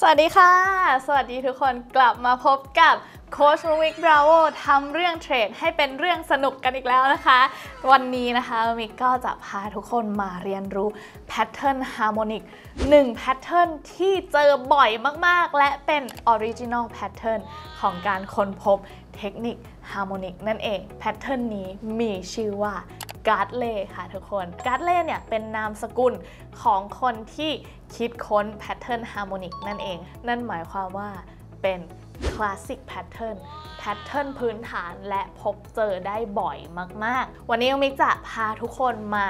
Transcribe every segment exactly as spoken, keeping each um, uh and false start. สวัสดีค่ะสวัสดีทุกคนกลับมาพบกับโค้ชโรมิก Bravo ทำเรื่องเทรดให้เป็นเรื่องสนุกกันอีกแล้วนะคะวันนี้นะคะโรมิกก็จะพาทุกคนมาเรียนรู้แพทเทิร์น Harmonic หนึ่งแพทเทิร์นที่เจอบ่อยมากๆและเป็น Original Pattern ของการค้นพบเทคนิค Harmonic นั่นเองแพทเทิร์นนี้มีชื่อว่าการ์ดเล่ค่ะทุกคนการ์ดเล่เนี่ยเป็นนามสกุลของคนที่คิดค้นแพทเทิร์นฮาร์โมนิกนั่นเองนั่นหมายความว่าเป็นคลาสสิกแพทเทิร์นแพทเทิร์นพื้นฐานและพบเจอได้บ่อยมากๆวันนี้มิกจะพาทุกคนมา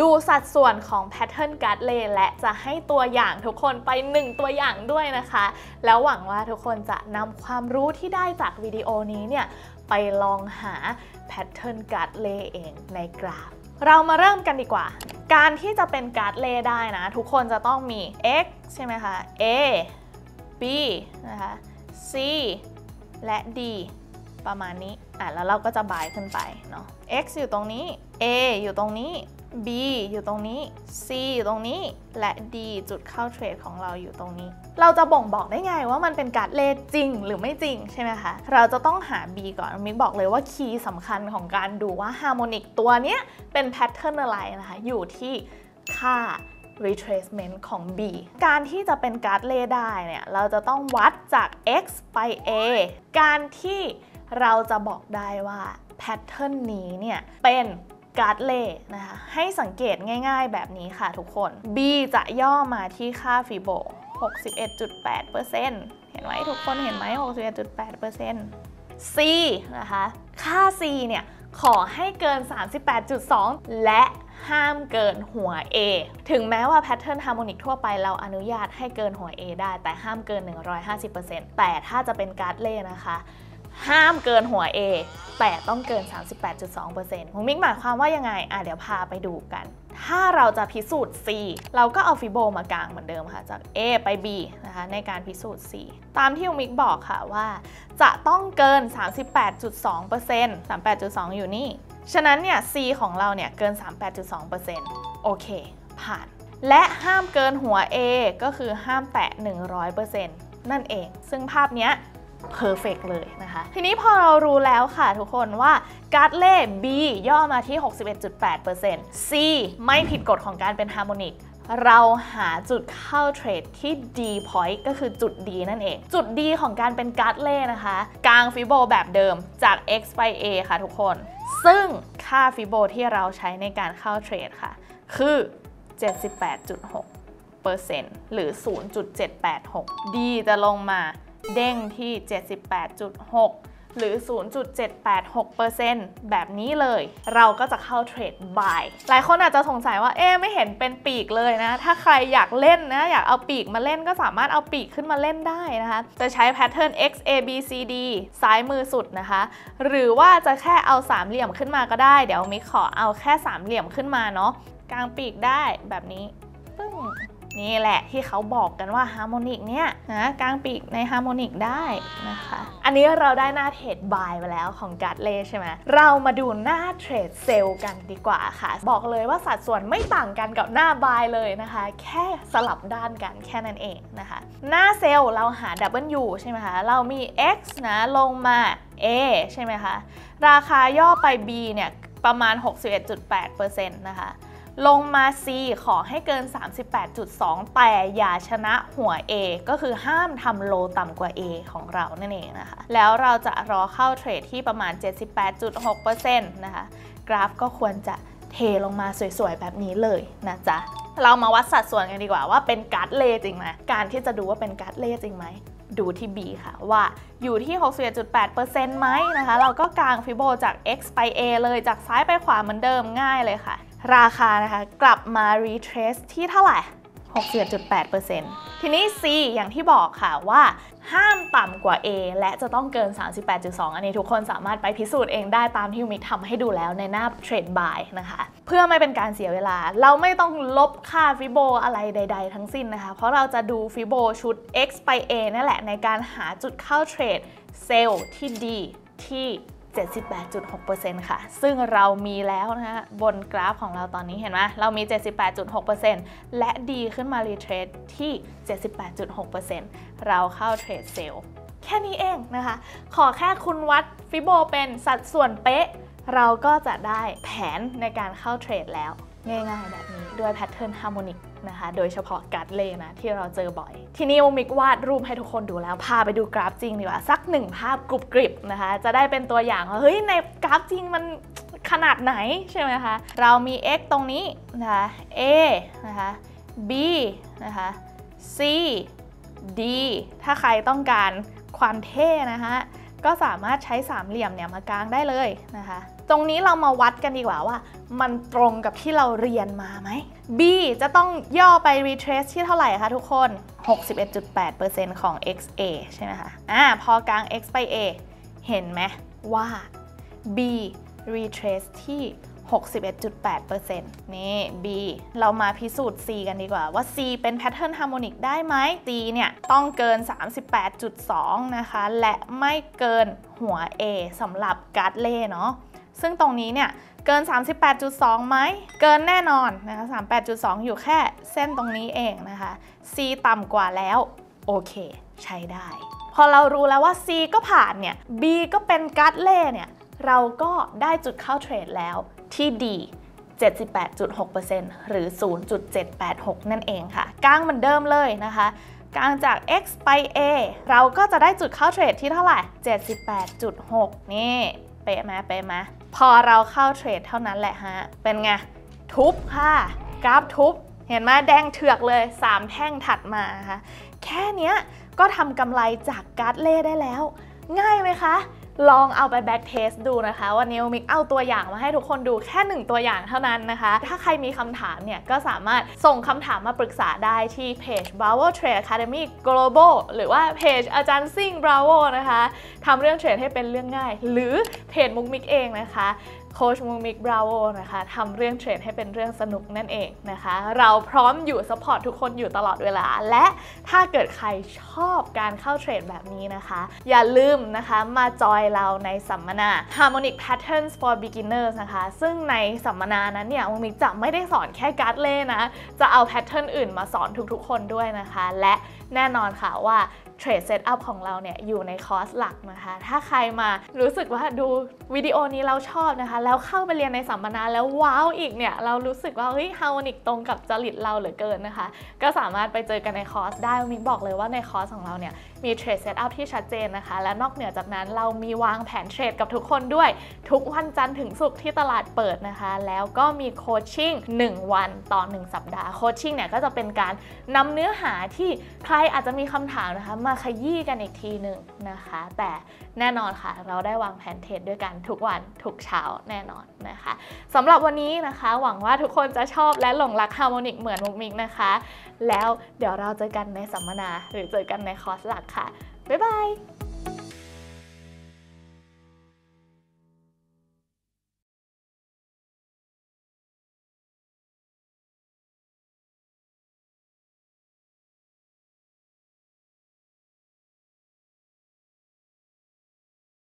ดูสัดส่วนของแพทเทิร์นการ์ดเล่และจะให้ตัวอย่างทุกคนไปหนึ่งตัวอย่างด้วยนะคะแล้วหวังว่าทุกคนจะนำความรู้ที่ได้จากวิดีโอนี้เนี่ยไปลองหาแพทเทิร์นการ์ดเล่เองในกราฟเรามาเริ่มกันดีกว่าการที่จะเป็นการ์ดเล่ได้นะทุกคนจะต้องมี x ใช่ไหมคะ a b นะคะ c และ d ประมาณนี้อ่ะแล้วเราก็จะบายขึ้นไปเนาะ x อยู่ตรงนี้ a อยู่ตรงนี้ b อยู่ตรงนี้ c อยู่ตรงนี้และ d จุดเข้าเทรดของเราอยู่ตรงนี้เราจะบ่งบอกได้ไงว่ามันเป็นการ์ดเล่จริงหรือไม่จริงใช่ไหมคะเราจะต้องหา B ก่อนมิกบอกเลยว่าคีย์สำคัญของการดูว่าฮาร์โมนิกตัวเนี้ยเป็นแพทเทิร์นอะไรนะคะอยู่ที่ค่า retracement ของ B การที่จะเป็นการ์ดเล่ได้เนี่ยเราจะต้องวัดจาก x ไป a การที่เราจะบอกได้ว่าแพทเทิร์นนี้เนี่ยเป็นการ์ดเล่นะคะให้สังเกตง่ายๆแบบนี้ค่ะทุกคน B จะย่อมาที่ค่าฟิโบหกสิบเอ็ดจุดแปดเปอร์เซ็นต์ เห็นไหมทุกคนเห็นไหม หกสิบเอ็ดจุดแปดเปอร์เซ็นต์ C นะคะค่า C เนี่ยขอให้เกิน สามสิบแปดจุดสอง และห้ามเกินหัว A ถึงแม้ว่าแพทเทิร์นฮาร์โมนิกทั่วไปเราอนุญาตให้เกินหัว A ได้แต่ห้ามเกิน หนึ่งร้อยห้าสิบเปอร์เซ็นต์ แต่ถ้าจะเป็นการ์ดเล่นะคะห้ามเกินหัว A แต่ต้องเกิน สามสิบแปดจุดสองเปอร์เซ็นต์ ผมมิกหมายความว่ายังไงอ่ะเดี๋ยวพาไปดูกันถ้าเราจะพิสูจน์ C เราก็เอาฟิโบมากลางเหมือนเดิมค่ะจาก A ไป B นะคะในการพิสูจน์ C ตามที่มิกบอกค่ะว่าจะต้องเกิน สามสิบแปดจุดสองเปอร์เซ็นต์ สามสิบแปดจุดสอง อยู่นี่ฉะนั้นเนี่ย C ของเราเนี่ยเกิน สามสิบแปดจุดสองเปอร์เซ็นต์ โอเคผ่านและห้ามเกินหัว A ก็คือห้ามแตะ หนึ่งร้อยเปอร์เซ็นต์ นั่นเองซึ่งภาพเนี้ยเพอร์เฟกต์เลยนะคะทีนี้พอเรารู้แล้วค่ะทุกคนว่าการ์ดเล่ B ย่อมาที่ หกสิบเอ็ดจุดแปดเปอร์เซ็นต์ C ไม่ผิดกฎของการเป็นฮาร์โมนิกเราหาจุดเข้าเทรดที่ D point ก็คือจุด D นั่นเองจุด D ของการเป็นการ์ดเล่นะคะกลางฟิโบแบบเดิมจาก x ไป a ค่ะทุกคนซึ่งค่าฟิโบที่เราใช้ในการเข้าเทรดค่ะคือ เจ็ดสิบแปดจุดหกเปอร์เซ็นต์ หรือ ศูนย์จุดเจ็ดแปดหก D จะลงมาเด้งที่ เจ็ดสิบแปดจุดหก หรือ ศูนย์จุดเจ็ดแปดหกเปอร์เซ็นต์ แบบนี้เลยเราก็จะเข้าเทรดบ่ายหลายคนอาจจะสงสัยว่าเอ๊ไม่เห็นเป็นปีกเลยนะถ้าใครอยากเล่นนะอยากเอาปีกมาเล่นก็สามารถเอาปีกขึ้นมาเล่นได้นะคะจะใช้แพทเทิร์น x a b c d ซ้ายมือสุดนะคะหรือว่าจะแค่เอาสามเหลี่ยมขึ้นมาก็ได้เดี๋ยวมิขอเอาแค่สามเหลี่ยมขึ้นมาเนาะกลางปีกได้แบบนี้ปึ้งนี่แหละที่เขาบอกกันว่าฮาร์โมนิกเนี่ยนะกลางปีกในฮาร์โมนิกได้นะคะอันนี้เราได้หน้าเทรดบายไปแล้วของการ์ดเล่ใช่ไหมเรามาดูหน้าเทรดเซลกันดีกว่าค่ะบอกเลยว่าสัดส่วนไม่ต่างกันกับหน้าบายเลยนะคะแค่สลับด้านกันแค่นั้นเองนะคะหน้าเซลเราหา W ใช่ไหมคะเรามี x นะลงมา a ใช่ไหมคะราคาย่อไป b เนี่ยประมาณ หกสิบเอ็ดจุดแปดเปอร์เซ็นต์ นะคะลงมา C ขอให้เกิน สามสิบแปดจุดสอง แต่อย่าชนะหัว A ก็คือห้ามทำโลต่ำกว่า A ของเรานั่นเองนะคะแล้วเราจะรอเข้าเทรดที่ประมาณ เจ็ดสิบแปดจุดหกเปอร์เซ็นต์ นะคะกราฟก็ควรจะเทลงมาสวยๆแบบนี้เลยนะจ๊ะเรามาวัดสัดส่วนกันดีกว่าว่าเป็นการ์ดเล่จริงไหมการที่จะดูว่าเป็นการ์ดเล่จริงไหมดูที่ B ค่ะว่าอยู่ที่ หกสิบเอ็ดจุดแปดเปอร์เซ็นต์ ไหมนะคะเราก็กางฟิโบจาก x ไป a เลยจากซ้ายไปขวาเหมือนเดิมง่ายเลยค่ะราคานะคะกลับมา retrace ที่เท่าไหร่ หกสิบเอ็ดจุดแปดเปอร์เซ็นต์ ทีนี้ C อย่างที่บอกค่ะว่าห้ามต่ำกว่า A และจะต้องเกิน สามสิบแปดจุดสอง อันนี้ทุกคนสามารถไปพิสูจน์เองได้ตามที่มิกทำให้ดูแล้วในหน้า Trade Buy นะคะเพื่อไม่เป็นการเสียเวลาเราไม่ต้องลบค่าฟิโบอะไรใดๆทั้งสิ้นนะคะเพราะเราจะดูฟิโบชุด x ไป a นั่นแหละในการหาจุดเข้าเทรดเซลล์ที่ D ที่ เจ็ดสิบแปดจุดหกเปอร์เซ็นต์ ค่ะซึ่งเรามีแล้วนะคะบนกราฟของเราตอนนี้เห็นไหมเรามี เจ็ดสิบแปดจุดหกเปอร์เซ็นต์ และดีขึ้นมารีเทรสที่ เจ็ดสิบแปดจุดหกเปอร์เซ็นต์ เราเข้าเทรดเซลล์แค่นี้เองนะคะขอแค่คุณวัดฟิโบเป็นสัดส่วนเป๊ะเราก็จะได้แผนในการเข้าเทรดแล้วง่ายๆแบบนี้ด้วยแพทเทิร์น Harmonic นะคะโดยเฉพาะการ์ดเลย์นะที่เราเจอบ่อยทีนี้มิกวาดรูปให้ทุกคนดูแล้วพาไปดูกราฟจริงดีกว่าสักหนึ่งภาพกรุบกริบนะคะจะได้เป็นตัวอย่างว่าเฮ้ยในกราฟจริงมันขนาดไหนใช่ไหมคะเรามี x ตรงนี้นะคะ a นะคะ b นะคะ c d ถ้าใครต้องการความเท่นะคะก็สามารถใช้สามเหลี่ยมเนี่ยมากางได้เลยนะคะตรงนี้เรามาวัดกันดีกว่าว่ามันตรงกับที่เราเรียนมาไหม B จะต้องย่อไป retrace ที่เท่าไหร่คะทุกคน หกสิบเอ็ดจุดแปดเปอร์เซ็นต์ ของ xa ใช่ไหมคะอ่าพอกลาง x ไป a เห็นไหมว่า B retrace ที่ หกสิบเอ็ดจุดแปดเปอร์เซ็นต์ นี่ B เรามาพิสูจน์ C กันดีกว่าว่า C เป็น pattern harmonic ได้ไหม C เนี่ยต้องเกิน สามสิบแปดจุดสอง นะคะและไม่เกินหัว A สำหรับการ์ดเล่เนาะซึ่งตรงนี้เนี่ยเกิน สามสิบแปดจุดสอง ไหมเกินแน่นอนนะคะ สามสิบแปดจุดสอง อยู่แค่เส้นตรงนี้เองนะคะ C ต่ำกว่าแล้วโอเคใช้ได้พอเรารู้แล้วว่า C ก็ผ่านเนี่ย B ก็เป็นการ์ดเล่เนี่ยเราก็ได้จุดเข้าเทรดแล้วที่ดี เจ็ดสิบแปดจุดหกเปอร์เซ็นต์ หรือ ศูนย์จุดเจ็ดแปดหก นั่นเองค่ะกลางเหมือนเดิมเลยนะคะกลางจาก x ไป a เราก็จะได้จุดเข้าเทรดที่เท่าไหร่ เจ็ดสิบแปดจุดหก นี่เป๊ะไหมเป๊ะไหมพอเราเข้าเทรดเท่านั้นแหละฮะเป็นไงทุบค่ะกราฟทุบเห็นไหมแดงเถือกเลยสามแท่งถัดมาค่ะแค่นี้ก็ทำกำไรจากการ์ดเล่ได้แล้วง่ายไหมคะลองเอาไปแบ็กเทสดูนะคะวันนี้มิกเอาตัวอย่างมาให้ทุกคนดูแค่หนึ่งตัวอย่างเท่านั้นนะคะถ้าใครมีคำถามเนี่ยก็สามารถส่งคำถามมาปรึกษาได้ที่เพจ Bravo Trade Academy Global หรือว่าเพจอาจารย์ซิ่ง Bravo นะคะทำเรื่องเทรดให้เป็นเรื่องง่ายหรือเพจมุกมิกเองนะคะโค้ชมุกมิก Bravo นะคะทำเรื่องเทรดให้เป็นเรื่องสนุกนั่นเองนะคะเราพร้อมอยู่ซัพพอร์ตทุกคนอยู่ตลอดเวลาและถ้าเกิดใครชอบการเข้าเทรดแบบนี้นะคะอย่าลืมนะคะมาจอยเราในสัมมนา Harmonic Patterns for Beginners นะคะซึ่งในสัมมนานั้นเนี่ยมุกมิกจะไม่ได้สอนแค่การ์ดเล่นะจะเอาแพทเทิร์นอื่นมาสอนทุกๆคนด้วยนะคะและแน่นอนค่ะว่าเทรดเซตอัพของเราเนี่ยอยู่ในคอร์สหลักนะคะถ้าใครมารู้สึกว่าดูวิดีโอนี้เราชอบนะคะแล้วเข้าไปเรียนในสัมมนาแล้วว้าวอีกเนี่ยเรารู้สึกว่าเฮ้ย Harmonic ตรงกับจริตเราเหลือเกินนะคะก็สามารถไปเจอกันในคอร์สได้มิกบอกเลยว่าในคอร์สของเราเนี่ยมีเทรดเซตอัพที่ชัดเจนนะคะและนอกเหนือจากนั้นเรามีวางแผนเทรดกับทุกคนด้วยทุกวันจันทร์ถึงศุกร์ที่ตลาดเปิดนะคะแล้วก็มีโคชชิ่งหนึ่งวันต่อหนึ่งสัปดาห์โคชชิ่งเนี่ยก็จะเป็นการนำเนื้อหาที่ใครอาจจะมีคำถามนะคะมาขยี้กันอีกทีหนึ่งนะคะแต่แน่นอนค่ะเราได้วางแผนเทรดด้วยกันทุกวันทุกเช้าแน่นอนนะคะสำหรับวันนี้นะคะหวังว่าทุกคนจะชอบและหลงรัก Harmonic เหมือนมุกมิกนะคะแล้วเดี๋ยวเราเจอกันในสัมมนาหรือเจอกันในคอร์สหลักค่ะบ๊ายบาย